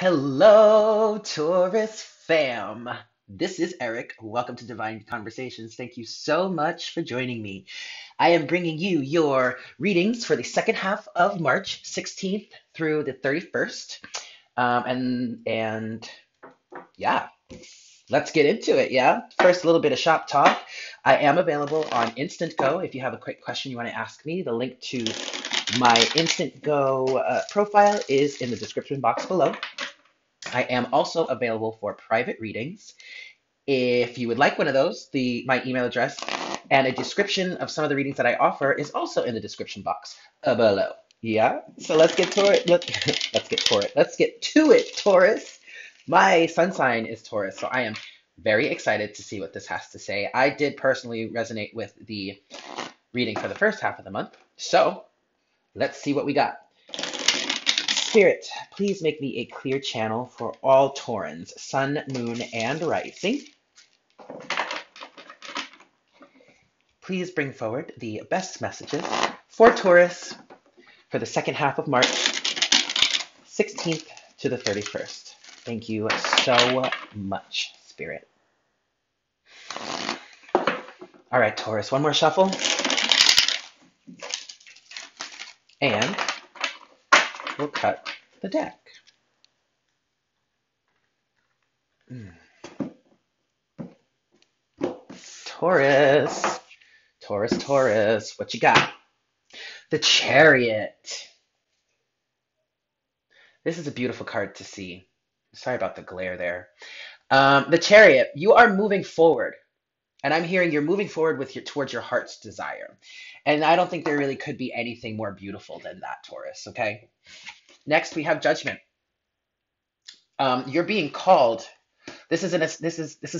Hello, Taurus fam. This is Eric. Welcome to Divine Conversations. Thank you so much for joining me. I am bringing you your readings for the second half of March 16th through the 31st. Yeah, let's get into it, yeah? First, a little bit of shop talk. I am available on Instant Go. If you have a quick question you want to ask me, the link to my Instant Go profile is in the description box below. I am also available for private readings. If you would like one of those, my email address and a description of some of the readings that I offer is also in the description box below. Yeah, so let's get to it. Let's get to it, Taurus. My sun sign is Taurus, so I am very excited to see what this has to say. I did personally resonate with the reading for the first half of the month, so let's see what we got. Spirit, please make me a clear channel for all Taurans, sun, moon, and rising. Please bring forward the best messages for Taurus for the second half of March 16th to the 31st. Thank you so much, Spirit. All right, Taurus, one more shuffle. And we'll cut the deck. Taurus, what you got? The Chariot. This is a beautiful card to see. Sorry about the glare there. The Chariot, you are moving forward. And I'm hearing you're moving forward with towards your heart's desire. And I don't think there really could be anything more beautiful than that, Taurus, okay? Next, we have Judgment. You're being called. This is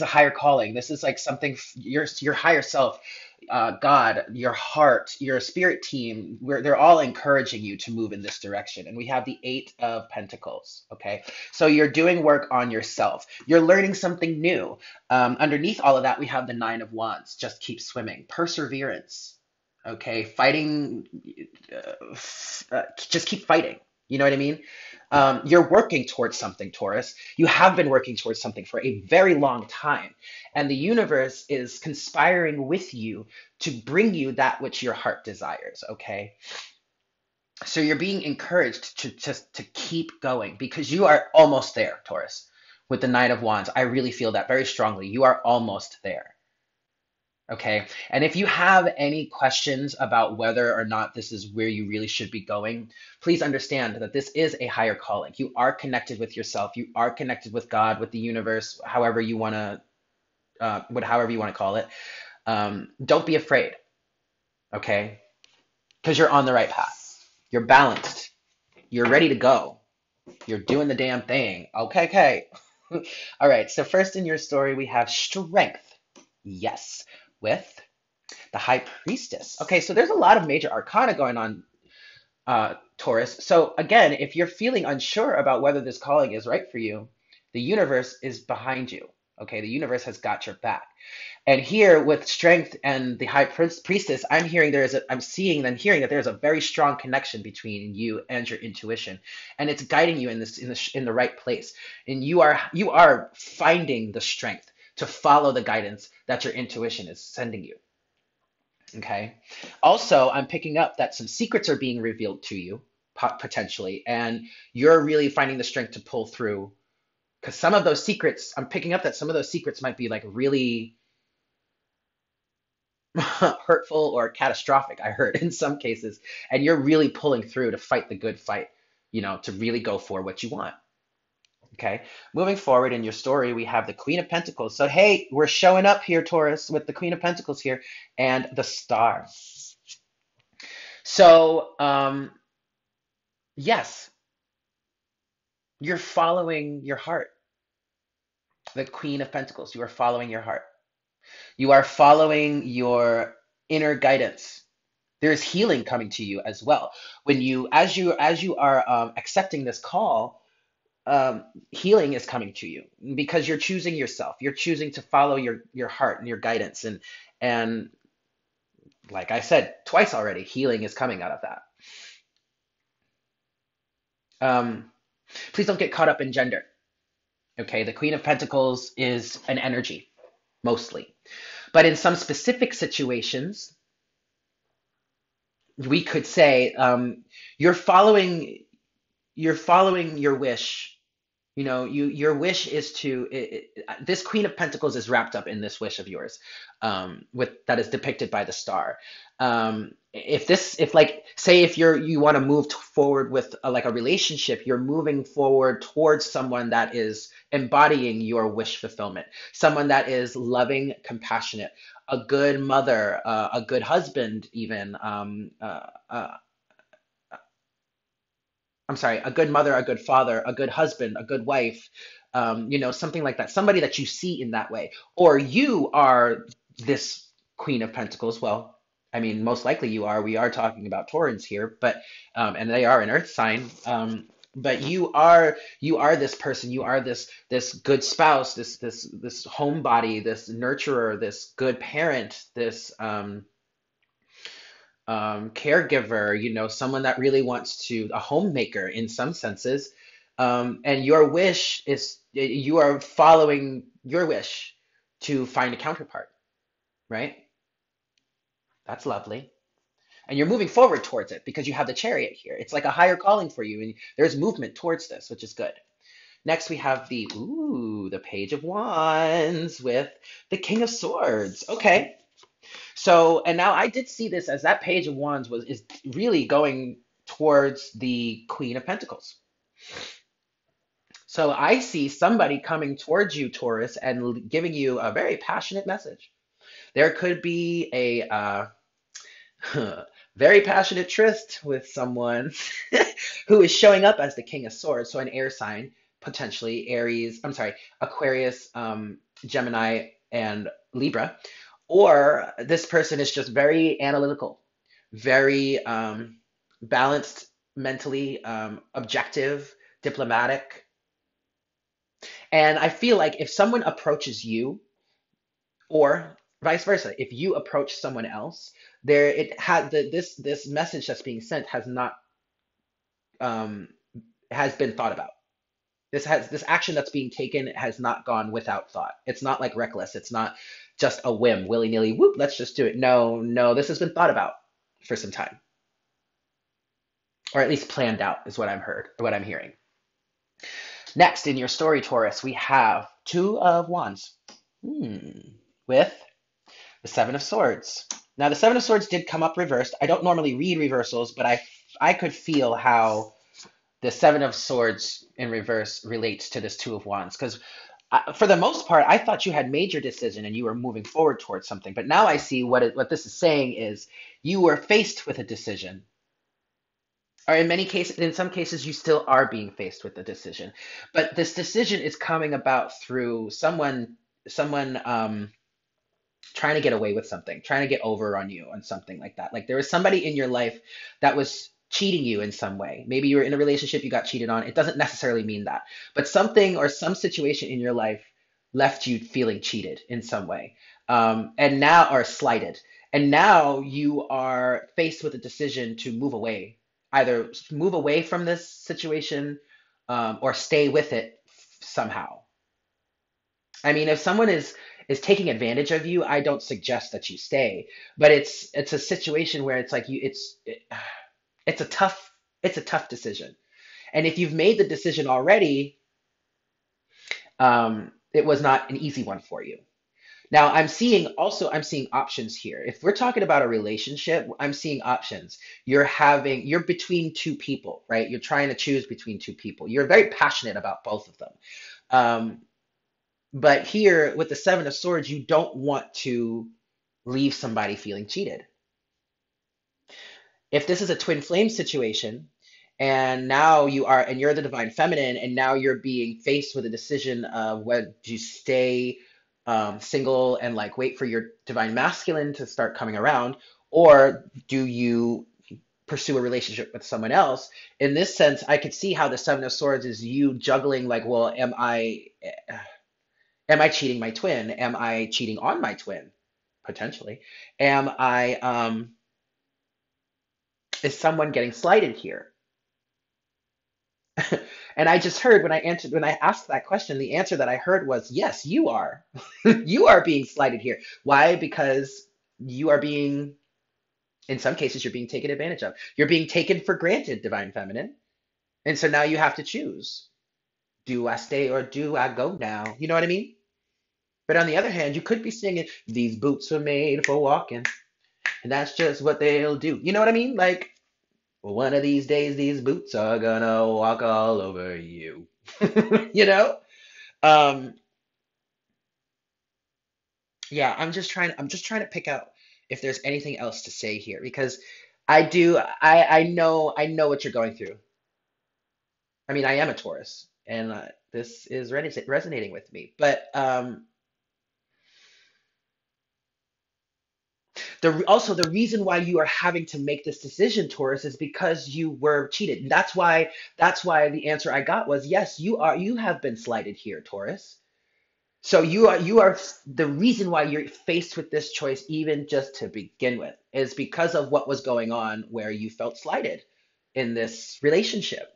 a higher calling. This is like something, your higher self, God, your heart, your spirit team, they're all encouraging you to move in this direction. And we have the Eight of Pentacles, okay? So you're doing work on yourself. You're learning something new. Underneath all of that, we have the Nine of Wands. Just keep swimming. Perseverance, okay? Fighting, just keep fighting. You know what I mean? You're working towards something, Taurus. You have been working towards something for a very long time. And the universe is conspiring with you to bring you that which your heart desires, okay? So you're being encouraged to just to keep going because you are almost there, Taurus, with the Nine of Wands. I really feel that very strongly. You are almost there. Okay, and if you have any questions about whether or not this is where you really should be going, please understand that this is a higher calling. You are connected with yourself. You are connected with God, with the universe, however you want to, however you want to call it. Don't be afraid, okay? Because you're on the right path. You're balanced. You're ready to go. You're doing the damn thing. Okay. All right. So first in your story, we have Strength. Yes. With the High Priestess. Okay, so there's a lot of major arcana going on, Taurus. So again, if you're feeling unsure about whether this calling is right for you, the universe is behind you, okay? The universe has got your back. And here with Strength and the High Priestess, I'm seeing and hearing that there's a very strong connection between you and your intuition, and it's guiding you in the right place. And you are finding the strength to follow the guidance that your intuition is sending you, okay? Also, I'm picking up that some secrets are being revealed to you, potentially, and you're really finding the strength to pull through, because some of those secrets, I'm picking up that some of those secrets might be like really hurtful or catastrophic, I heard, in some cases, and you're really pulling through to fight the good fight, you know, to really go for what you want. Okay, moving forward in your story, we have the Queen of Pentacles. So, hey, we're showing up here, Taurus, with the Queen of Pentacles here and the Star. So, yes, you're following your heart. The Queen of Pentacles, you are following your heart. You are following your inner guidance. There is healing coming to you as well. As you are accepting this call, healing is coming to you because you're choosing yourself. You're choosing to follow your heart and your guidance. And like I said twice already, healing is coming out of that. Please don't get caught up in gender. Okay, the Queen of Pentacles is an energy, mostly. But in some specific situations, we could say you're following your wish. You know, your wish is to, this Queen of Pentacles is wrapped up in this wish of yours, that is depicted by the star. If you want to move forward with a relationship, you're moving forward towards someone that is embodying your wish fulfillment, someone that is loving, compassionate, a good mother, a good husband, even, a good mother, a good father, a good husband, a good wife, something like that. Somebody that you see in that way. Or you are this Queen of Pentacles. Well, I mean, most likely you are. We are talking about Taurans here, but and they are an earth sign. But you are this person. You are this good spouse, this homebody, this nurturer, this good parent, this caregiver, someone that really wants to, a homemaker in some senses. And your wish is, you are following your wish to find a counterpart, right? That's lovely. And you're moving forward towards it because you have the Chariot here. It's like a higher calling for you, and there's movement towards this, which is good. Next, we have the Page of Wands with the King of Swords. Okay. So, and now I did see this as that Page of Wands is really going towards the Queen of Pentacles. So I see somebody coming towards you, Taurus, and giving you a very passionate message. There could be a very passionate tryst with someone who is showing up as the King of Swords. So an air sign, potentially Aquarius, Gemini, and Libra. Or this person is just very analytical, very balanced mentally, objective, diplomatic. And I feel like if someone approaches you, or vice versa, if you approach someone else, this message that's being sent has been thought about. This action that's being taken has not gone without thought. It's not like reckless. It's not just a whim, willy-nilly, whoop, let's just do it. No, this has been thought about for some time. Or at least planned out is what I've heard, or what I'm hearing. Next in your story, Taurus, we have Two of Wands with the Seven of Swords. Now, the Seven of Swords did come up reversed. I don't normally read reversals, but I could feel how the Seven of Swords in reverse relates to this Two of Wands, because for the most part, I thought you had made your decision and you were moving forward towards something. But now I see what this is saying is you were faced with a decision. Or in some cases, you still are being faced with a decision. But this decision is coming about through someone trying to get away with something, trying to get over on you on something like that. Like there was somebody in your life that was cheating you in some way. Maybe you were in a relationship, you got cheated on. It doesn't necessarily mean that, but something or some situation in your life left you feeling cheated in some way, and now are slighted. And now you are faced with a decision to move away, either move away from this situation or stay with it somehow. I mean, if someone is taking advantage of you, I don't suggest that you stay, but it's a situation where it's like it's a tough decision. And if you've made the decision already, it was not an easy one for you. Now I'm seeing options here. If we're talking about a relationship, I'm seeing options. You're between two people, right? You're trying to choose between two people. You're very passionate about both of them. But here with the Seven of Swords, you don't want to leave somebody feeling cheated. If this is a twin flame situation, and now you're the divine feminine, and now you're being faced with a decision of whether you stay single and wait for your divine masculine to start coming around, or do you pursue a relationship with someone else? In this sense, I could see how the Seven of Swords is you juggling am I cheating my twin? Am I cheating on my twin? Potentially. Is someone getting slighted here? And I just heard when I asked that question, the answer that I heard was, yes, you are. You are being slighted here. Why? Because you are being, in some cases, you're being taken advantage of. You're being taken for granted, Divine Feminine. And so now you have to choose. Do I stay or do I go now? You know what I mean? But on the other hand, you could be singing, these boots were made for walking, and that's just what they'll do. You know what I mean? Like, well, one of these days, these boots are gonna walk all over you. You know? Yeah, I'm just trying to pick out if there's anything else to say here, because I know what you're going through. I mean, I am a Taurus, and this is resonating with me, but also, the reason why you are having to make this decision, Taurus, is because you were cheated. And that's why the answer I got was, yes, you have been slighted here, Taurus. So you are the reason why you're faced with this choice, even just to begin with, is because of what was going on where you felt slighted in this relationship.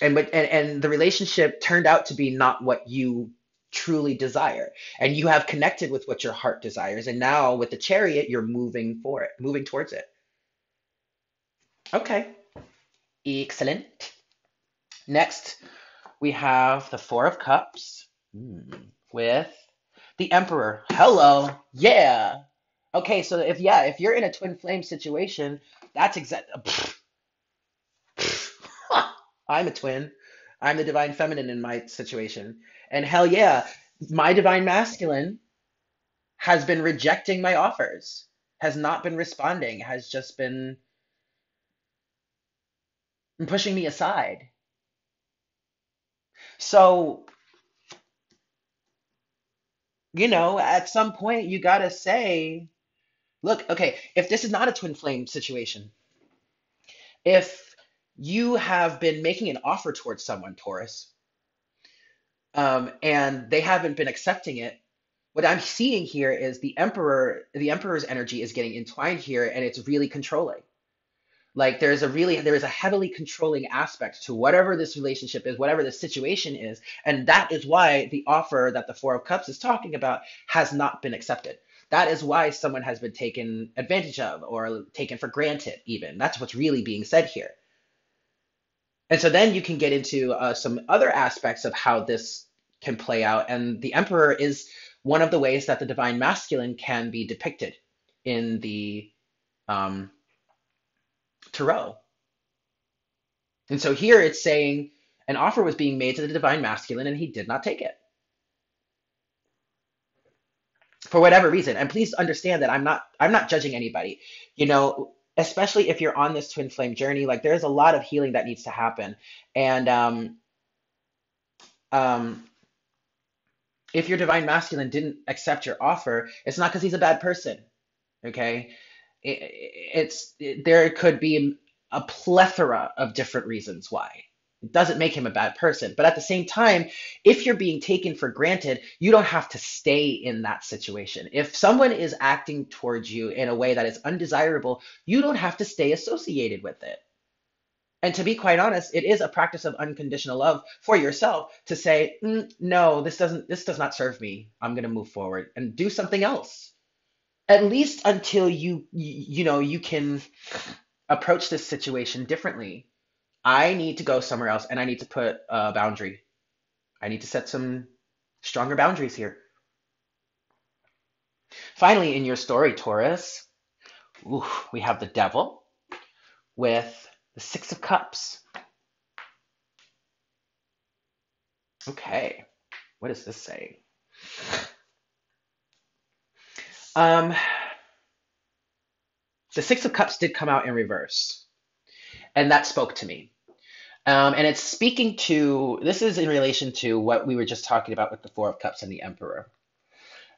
And the relationship turned out to be not what you truly desire, and you have connected with what your heart desires, and now with the Chariot you're moving towards it. Okay, excellent. Next we have the Four of Cups with the Emperor. Hello. Yeah, okay, so if you're in a twin flame situation, that's I'm a twin. I'm the Divine Feminine in my situation. And hell yeah, my Divine Masculine has been rejecting my offers, has not been responding, has just been pushing me aside. So, you know, at some point you gotta say, look, okay, if this is not a twin flame situation, if you have been making an offer towards someone, Taurus, and they haven't been accepting it, what I'm seeing here is the Emperor's energy is getting entwined here, and it's really controlling. Like, there is a heavily controlling aspect to whatever this relationship is, whatever this situation is, and that is why the offer that the Four of Cups is talking about has not been accepted. That is why someone has been taken advantage of or taken for granted even. That's what's really being said here. And so then you can get into some other aspects of how this can play out. And the Emperor is one of the ways that the Divine Masculine can be depicted in the Tarot. And so here it's saying an offer was being made to the Divine Masculine and he did not take it for whatever reason. And please understand that I'm not judging anybody, you know, especially if you're on this twin flame journey. Like, there's a lot of healing that needs to happen. And if your Divine Masculine didn't accept your offer, it's not because he's a bad person, okay? There could be a plethora of different reasons why. It doesn't make him a bad person. But at the same time, if you're being taken for granted, you don't have to stay in that situation. If someone is acting towards you in a way that is undesirable, you don't have to stay associated with it. And to be quite honest, it is a practice of unconditional love for yourself to say, no, this does not serve me. I'm going to move forward and do something else. At least until you can approach this situation differently. I need to go somewhere else, and I need to put a boundary. I need to set some stronger boundaries here. Finally, in your story, Taurus, we have the Devil with the Six of Cups. Okay, what is this saying? The Six of Cups did come out in reverse, and that spoke to me. And it's speaking to, this is in relation to what we were just talking about with the Four of Cups and the Emperor.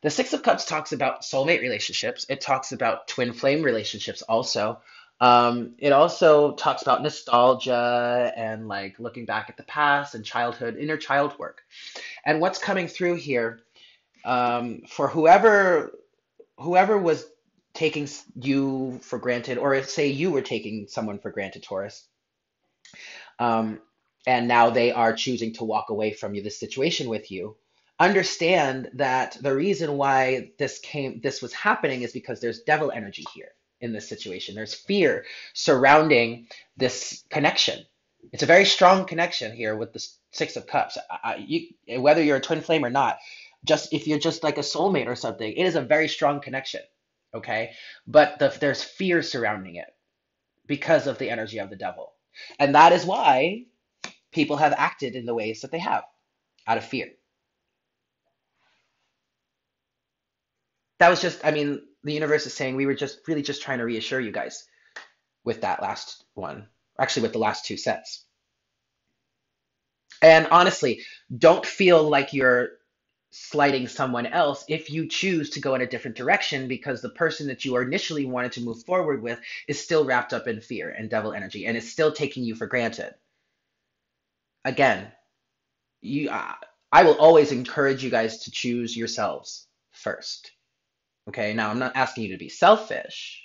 The Six of Cups talks about soulmate relationships. It talks about twin flame relationships also. It also talks about nostalgia and like looking back at the past and childhood, inner child work. And what's coming through here for whoever was taking you for granted, or say you were taking someone for granted, Taurus, and now they are choosing to walk away from you, this situation with you. Understand that the reason why this was happening is because there's devil energy here in this situation. There's fear surrounding this connection. It's a very strong connection here with the Six of Cups. Whether you're a twin flame or not, just if you're just like a soulmate or something, it is a very strong connection, okay? But there's fear surrounding it because of the energy of the devil. And that is why people have acted in the ways that they have, out of fear. That was just, I mean, the universe is saying we were just really just trying to reassure you guys with that last one, actually with the last two sets. And honestly, don't feel like you're slighting someone else if you choose to go in a different direction, because the person that you initially wanted to move forward with is still wrapped up in fear and devil energy, and is still taking you for granted. Again, I will always encourage you guys to choose yourselves first. Okay, now I'm not asking you to be selfish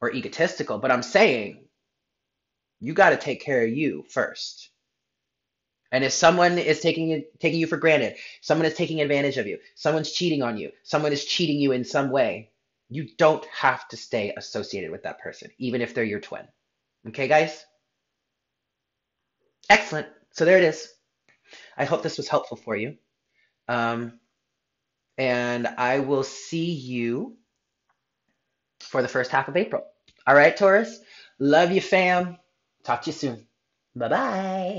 or egotistical, but I'm saying you got to take care of you first. And if someone is taking you for granted, someone is taking advantage of you, someone's cheating on you, someone is cheating you in some way, you don't have to stay associated with that person, even if they're your twin. Okay, guys? Excellent. So there it is. I hope this was helpful for you. And I will see you for the first half of April. All right, Taurus? Love you, fam. Talk to you soon. Bye-bye.